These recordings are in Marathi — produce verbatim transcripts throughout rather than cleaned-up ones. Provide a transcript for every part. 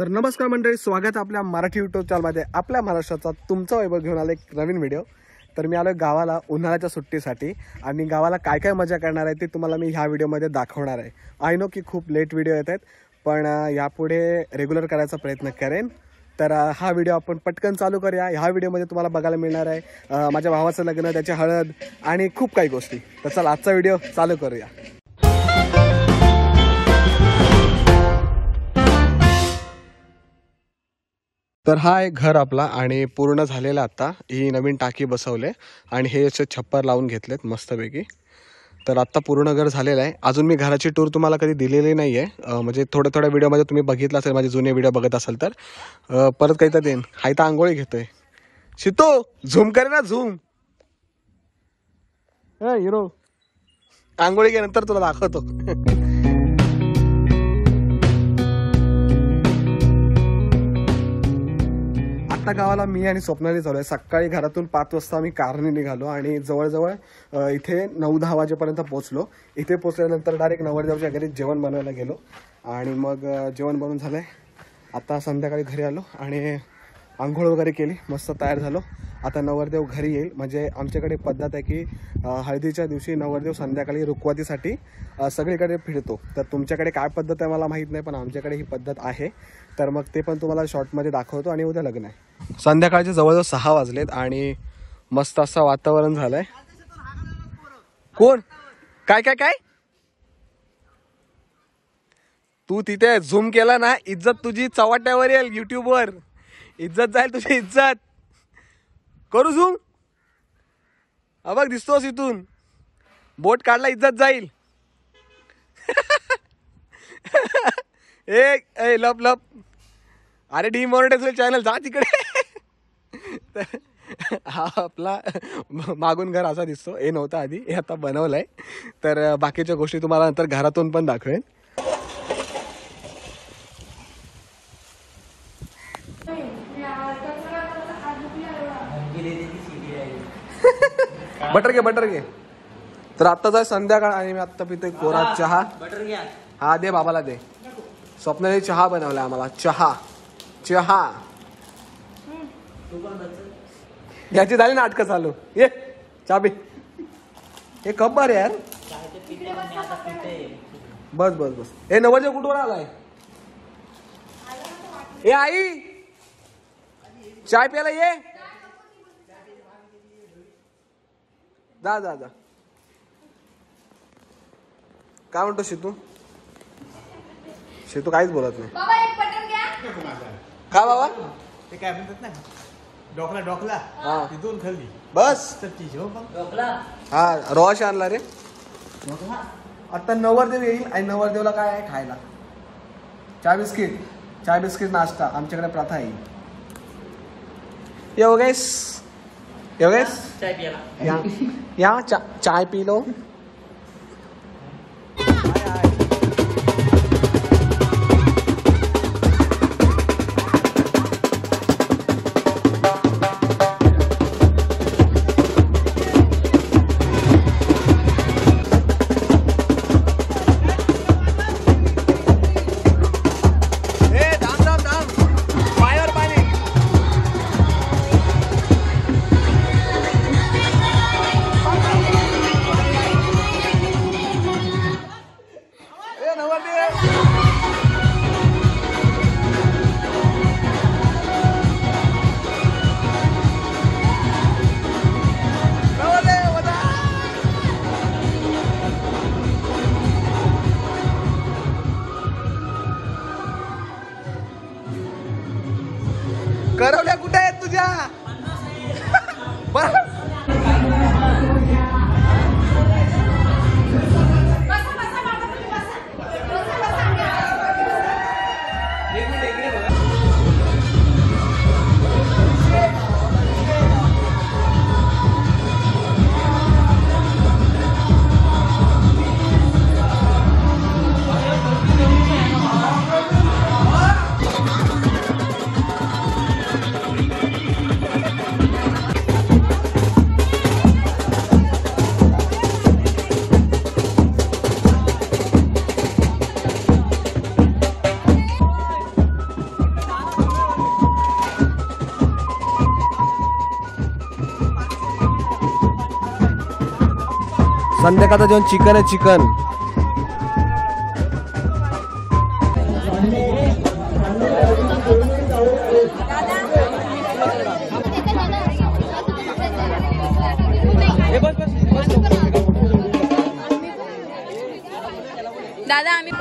तर नमस्कार मंडळी, स्वागत आपल्या मराठी यूट्यूब चॅनलमध्ये। आपल्या महाराष्ट्राचा तुमचा वैभव घेऊन आला एक नवीन व्हिडिओ। तर मी आलो गावाला उन्हाळ्याच्या सुट्टीसाठी आणि गावाला काय काय मजा करणार आहे ते तुम्हाला मी ह्या व्हिडिओमध्ये दाखवणार आहे। आय नो की खूप लेट व्हिडिओ येत आहेत, पण यापुढे रेग्युलर करायचा प्रयत्न करेन। तर हा व्हिडिओ आपण पटकन चालू करूया। ह्या व्हिडिओमध्ये तुम्हाला बघायला मिळणार आहे माझ्या भावाचं लग्न, त्याची हळद आणि खूप काही गोष्टी। तर चला आजचा व्हिडिओ चालू करूया। तर हा एक घर आपला आणि पूर्ण झालेला, आत्ता ही नवीन टाकी बसवले आणि हे असे छप्पर लावून घेतलेत मस्तपैकी। तर आत्ता पूर्ण घर झालेलं आहे। अजून मी घराची टूर तुम्हाला कधी दिलेली नाही आहे, म्हणजे थोड्या थोड्या व्हिडिओमध्ये तुम्ही बघितलं असेल, माझे जुने व्हिडिओ बघत असाल तर। परत काही तर देईन। हा इथं आंघोळी घेतोय शितो, झूम करे ना, झूम हिरो। आंघोळी घेनंतर तुला दाखवतो। गावाला मी आणि स्वप्नाली चालू आहे। सकाळी घरातून पाच वाजता आम्ही कारने निघालो आणि जवळजवळ इथे नऊ दहा वाजेपर्यंत पोहोचलो। इथे पोहोचल्यानंतर डायरेक्ट नवरदेवच्या घरी जेवण बनवायला गेलो आणि मग जेवण बनवून झालं आहे। आता संध्याकाळी घरी आलो आणि आंघोळ वगैरे केली, मस्त तयार झालो। आता नवरदेव घरी येईल, म्हणजे आमच्याकडे पद्धत आहे की हळदीच्या दिवशी नवरदेव संध्याकाळी रुखवतीसाठी सगळीकडे फिरतो। तर तुमच्याकडे काय पद्धत आहे मला माहीत नाही, पण आमच्याकडे ही पद्धत आहे। तर मग ते पण तुम्हाला शॉर्टमध्ये दाखवतो। आणि उद्या लग्न आहे। संध्याकाळचे जवळजवळ सहा वाजलेत आणि मस्त असं वातावरण झालं आहे। कोण काय काय काय तू तिथे झूम केला ना, इज्जत तुझी चव्हाट्यावर येईल, यूट्यूबवर इज्जत जाईल तुझी, इज्जत करू झूम। अबघ दिसतोस इथून, बोट काढला इज्जत जाईल। ए ए लप लप, अरे डिमॉनिटाईज होईल चॅनल, जा तिकडे। हा आपला मागून घर असा दिसतो, हे नव्हता आधी, हे आता बनवलं आहे। तर बाकीच्या गोष्टी तुम्हाला नंतर घरातून पण दाखवेन। बटर घे बटर घे। तर आत्ताच आहे संध्याकाळ आणि मी आत्ता पितोय कोरा चहा। बटर घ्या, हा दे बाबाला दे। स्वप्नाने चहा बनवला आम्हाला, चहा चहा। याची झाली नाटकं चालू। ये चहा पी, हे कप भर यार। बस बस बस। हे नवरदेव कुठवर आलाय? ए आई चाय प्यायला ये, जा जा जा। काय म्हणतो शितू? शितू काहीच बोलत नाही। बाबा एक बटन घ्या। का बाबा? ते काय म्हणतात ना, डोकला डोकला, हा तिथून खाल्ली बस सच्ची हो डोकला। हा रोश आणला रे डोकला। आता नवरदेव येईल आणि नवरदेवला काय आहे खायला? चहा बिस्किट, चहा बिस्किट नाश्ता आमच्याकडे प्रथा येईल। यो गाईस, यो गाईस चाय पियाला या, चा, चाय पी लो। करवल्या कुठे आहेत तुझ्या? बस खान देखा था जो चिकन है चिकन। दादा आम्ही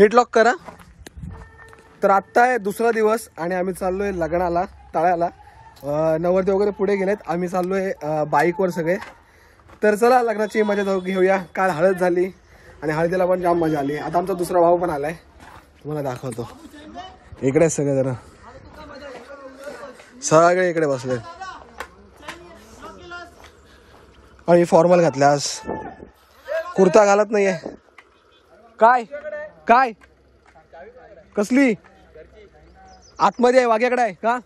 नीट लॉक करा। तर आत्ता आहे दुसरा दिवस आणि आम्ही चाललो आहे लग्नाला तळ्याला, नवरदेव वगैरे पुढे गेलेत, आम्ही चाललो आहे बाईकवर सगळे। तर चला लग्नाची मजा जाऊ घेऊया। काल हळद झाली आणि हळदीला पण जाम मजा आली। आता आमचा दुसरा भाऊ पण आला आहे, तुम्हाला दाखवतो। इकडे सगळे जरा सगळे इकडे बसले आणि फॉर्मल घातल्यास कुर्ता घालत नाहीये काय काय कसली आतमध्ये आहे वाग्याकडे आहे का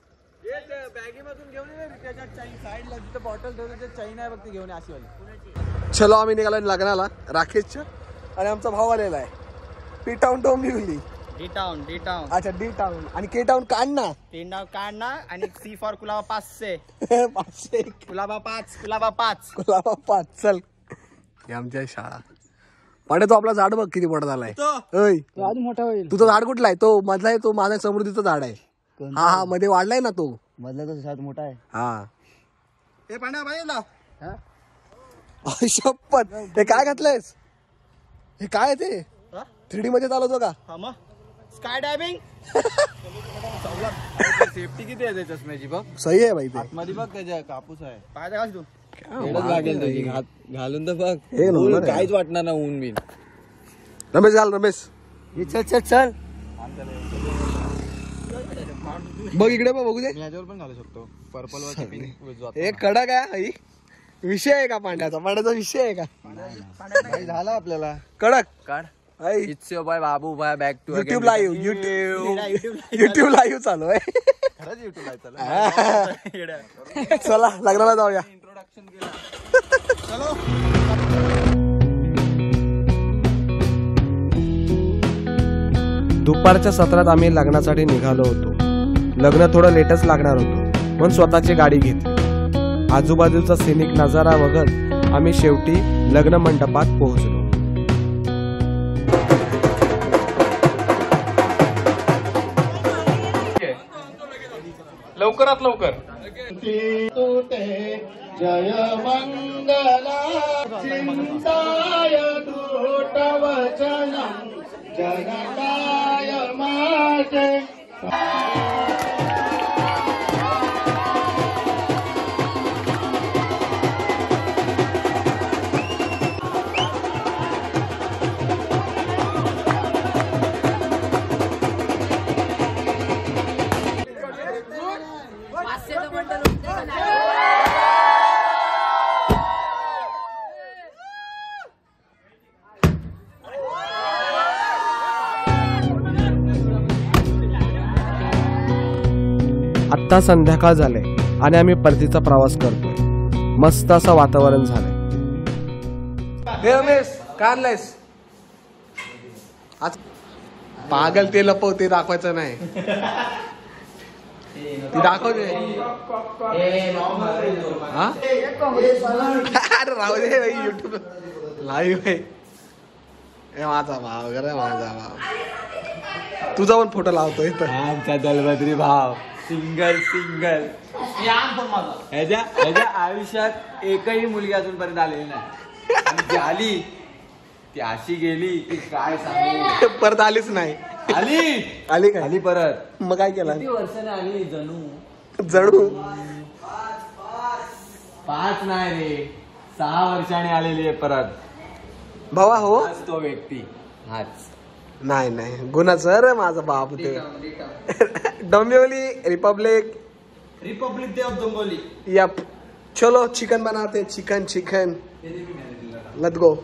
चलो आम्ही निघालो लग्नाला राकेशच्या आणि आमचा भाऊ आलेला आहे पी टाउन टाउन निघली डी टाउन डी टाउन अच्छा डी टाउन आणि के टाउन काढना टी टाउन काढना आणि सी फॉर कुलाबा पाचशे पाचशे कुलाबा पाच कुलाबा पाच कुलाबा पाच चल ही आमच्या शाळा पाडे तो आपला झाड बघ किती मोठा झालाय तुझं झाड कुठला आहे तो मधला आहे तो माझा समृद्धीचं झाड आहे हा हा मध्ये वाढलाय ना तो मधला तो झाड मोठा आहे हा हे पांडा भाई शपथ ते काय घातलंयस हे काय ते थ्री डी मध्ये चालवतो का स्काय डायविंग सेफ्टी किती आहे चष्म्याची बघ सही आहे भाई मध्ये बघ त्याच्या कापूस आहे पाय का तू घालून तर बघ काहीच वाटणार ना ऊन बिन रमेश घाल रमेश चल चल चल बघ इकडे बघू दे पण घालू शकतो पर्पल एक कडक आहे विषय आहे का पांड्याचा पांड्याचा विषय आहे का झाला आपल्याला कडक काढ इट्स युअर बाय बाबू bye back to YouTube live YouTube YouTube live चालू आहे खरंच युट्यूब लाईव्ह चालू चला लग्नाला जाऊया दुपारच्या सत्रात आम्ही लग्नासाठी निघालो होतो। लग्न थोडं लेटच लागणार होतं पण स्वतःची गाडी घेतली। आजूबाजूचा सिनिक नजारा बघत आम्ही शेवटी लग्न मंडपात पोहोचलो। लवकरात लवकर जय मंगला चिंताय दूटवचनं जनताय माते आता संध्याकाळ झाले आणि आम्ही परतीचा प्रवास करतोय। मस्त असं वातावरण झालंय। काढलायस पागल ते लपवते दाखवायचं नाही ती दाखवते राहू दे भाई युट्यूब लाईव्ह आहे माझा भाव खरं माझा भाव तुझा पण फोटो लावतोय आमचा दलभद्री भाव सिंगल सिंगल ह्याच्या ह्याच्या आयुष्यात एकही मुलगी अजूनपर्यंत आलेली नाही आणि आली ती अशी गेली की काय सांगू परत आलीच नाही आली आली काय आली परत मग काय केलं किती वर्षाने आली जणू जणू पाच नाही रे सहा वर्षाने आलेली आहे परत भावा हो तो व्यक्ती हाच नाही नाही गुन्हा सर माझा बाप होते Dombivli republic republic of Dombivli yup चलो चिकन बनाते चिकन चिकन लेट्स गो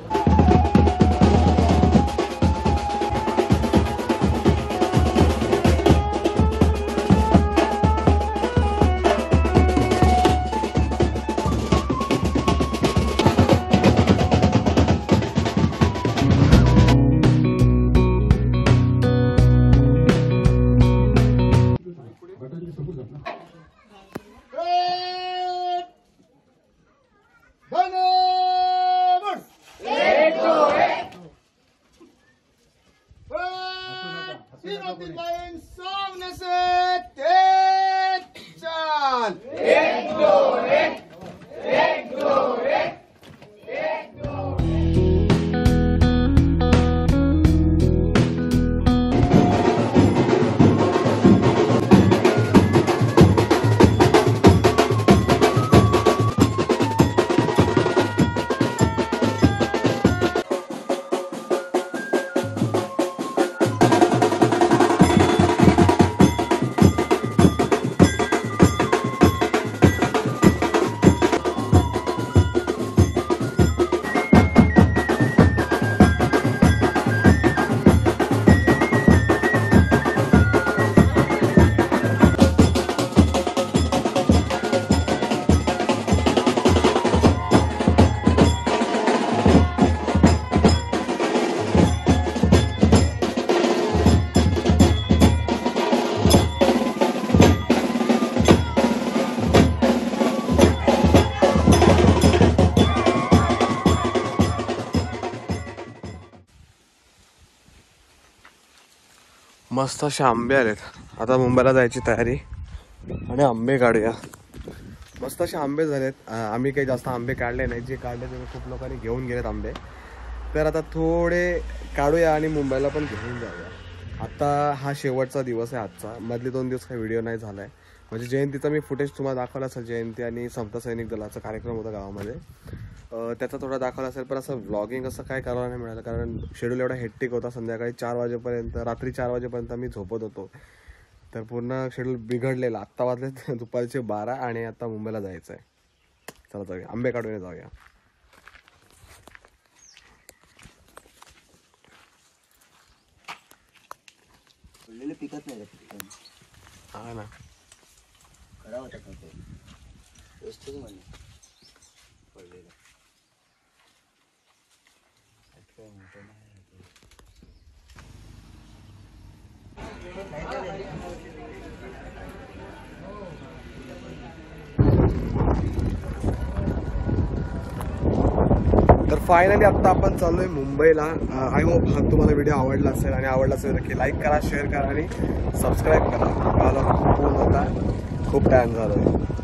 मस्त असे आंबे आलेत आता मुंबईला जायची तयारी आणि आंबे काढूया मस्त असे आंबे झालेत आम्ही काही जास्त आंबे काढले नाही जे काढले ते खूप लोकांनी घेऊन गेलेत आंबे तर आता थोडे काढूया आणि मुंबईला पण घेऊन जाऊया आता हा शेवटचा दिवस आहे आजचा मधले दोन दिवस काही व्हिडिओ नाही झाला आहे म्हणजे जयंतीचा मी फुटेज तुम्हाला दाखवला असेल जयंती आणि समता सैनिक दलाचा कार्यक्रम होता गावामध्ये त्याचा थोडा दाखवला असेल पण असं व्लॉगिंग असं काय करायला नाही मिळालं कारण शेड्यूल एवढा हेक्टिक होता संध्याकाळी चार वाजेपर्यंत रात्री चार वाजेपर्यंत मी झोपत होतो तर पूर्ण शेड्यूल बिघडलेला आत्ता वाजले दुपारचे बारा आणि आता मुंबईला जायचं आहे चला जाऊया आंबे काढून जाऊया पिकत नाही हा ना तर फायनली आता आपण चाललोय मुंबईला आय होप हा तुम्हाला व्हिडिओ आवडला असेल आणि आवडला असेल नक्की लाईक करा शेअर करा आणि सबस्क्राईब करा मला फोन होता खूप टाइम झाला.